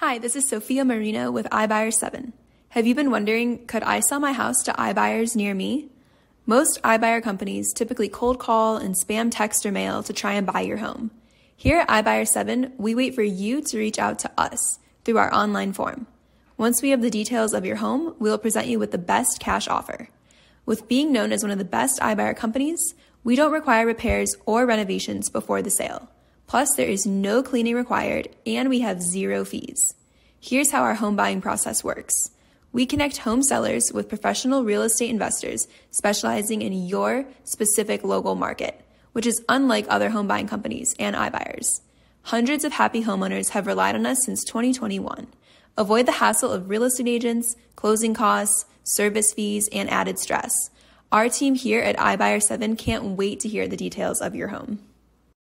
Hi, this is Sophia Marino with iBuyers 7. Have you been wondering, could I sell my house to iBuyers near me? Most iBuyer companies typically cold call and spam text or mail to try and buy your home. Here at iBuyers 7, we wait for you to reach out to us through our online form. Once we have the details of your home, we will present you with the best cash offer. With being known as one of the best iBuyer companies, we don't require repairs or renovations before the sale. Plus, there is no cleaning required, and we have zero fees. Here's how our home buying process works. We connect home sellers with professional real estate investors specializing in your specific local market, which is unlike other home buying companies and iBuyers. Hundreds of happy homeowners have relied on us since 2021. Avoid the hassle of real estate agents, closing costs, service fees, and added stress. Our team here at iBuyer 7 can't wait to hear the details of your home.